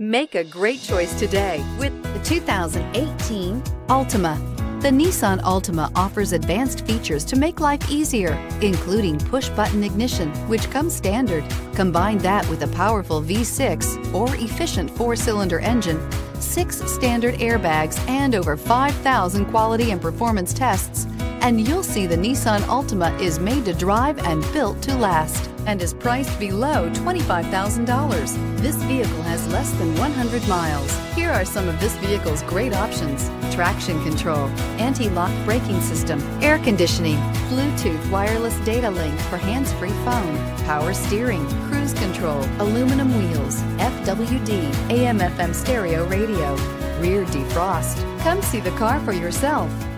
Make a great choice today with the 2018 Altima. The Nissan Altima offers advanced features to make life easier, including push-button ignition, which comes standard. Combine that with a powerful V6 or efficient four-cylinder engine, 6 standard airbags, and over 5,000 quality and performance tests, and you'll see the Nissan Altima is made to drive and built to last, and is priced below $25,000. This vehicle has less than 100 miles. Here are some of this vehicle's great options: traction control, anti-lock braking system, air conditioning, Bluetooth wireless data link for hands-free phone, power steering, cruise control, aluminum wheels, FWD, AM/FM stereo radio, rear defrost. Come see the car for yourself.